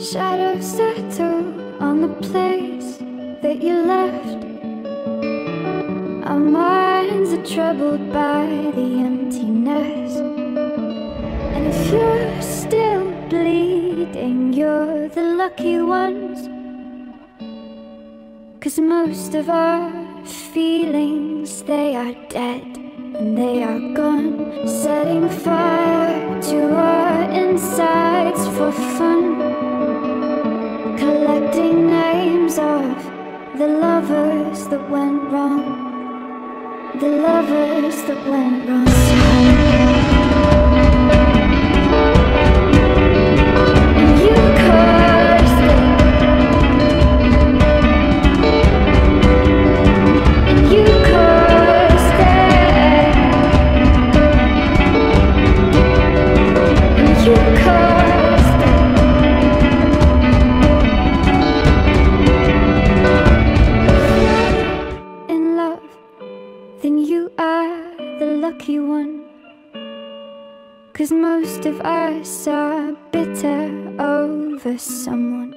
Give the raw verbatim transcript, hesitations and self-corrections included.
Shadows tattoo on the place that you left. Our minds are troubled by the emptiness. And if you're still bleeding, you're the lucky ones, 'cause most of our feelings, they are dead and they are gone. Setting fire to our insides for fun, collecting names of the lovers that went wrong, the lovers that went wrong. Then you are the lucky one, 'cause most of us are bitter over someone.